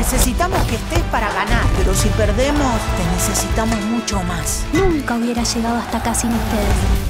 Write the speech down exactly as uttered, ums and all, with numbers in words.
necesitamos que estés para ganar, pero si perdemos, te necesitamos mucho más. Nunca hubiera llegado hasta acá sin ustedes.